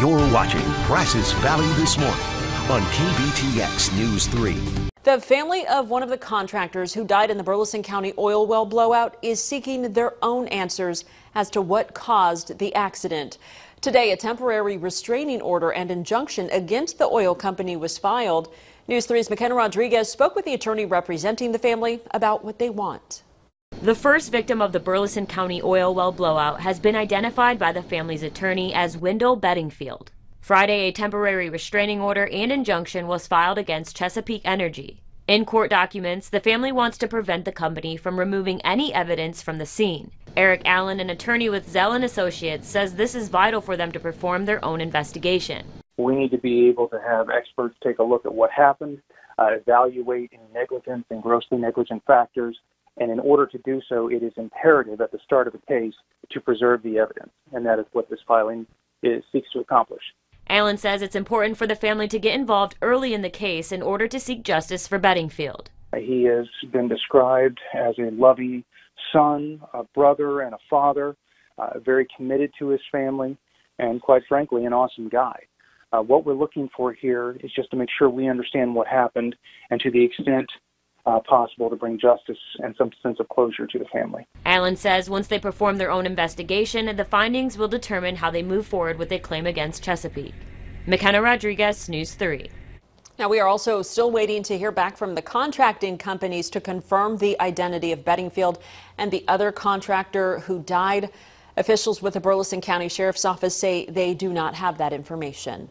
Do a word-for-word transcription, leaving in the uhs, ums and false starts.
You're watching Prices Valley This Morning on K B T X News three. The family of one of the contractors who died in the Burleson County oil well blowout is seeking their own answers as to what caused the accident. Today, a temporary restraining order and injunction against the oil company was filed. News three's McKenna Rodriguez spoke with the attorney representing the family about what they want. The first victim of the Burleson County oil well blowout has been identified by the family's attorney as Wendell Beddingfield. Friday, a temporary restraining order and injunction was filed against Chesapeake Energy. In court documents, the family wants to prevent the company from removing any evidence from the scene. Eric Allen, an attorney with Zehl and Associates, says this is vital for them to perform their own investigation. We need to be able to have experts take a look at what happened, uh, evaluate any negligence and grossly negligent factors. And in order to do so, it is imperative at the start of the case to preserve the evidence. And that is what this filing is, seeks to accomplish. Allen says it's important for the family to get involved early in the case in order to seek justice for Beddingfield. He has been described as a loving son, a brother, and a father, uh, very committed to his family, and quite frankly, an awesome guy. Uh, what we're looking for here is just to make sure we understand what happened and to the extent Uh, possible to bring justice and some sense of closure to the family. Allen says once they perform their own investigation, the findings will determine how they move forward with a claim against Chesapeake. McKenna Rodriguez, News three. Now, we are also still waiting to hear back from the contracting companies to confirm the identity of Beddingfield and the other contractor who died. Officials with the Burleson County Sheriff's Office say they do not have that information.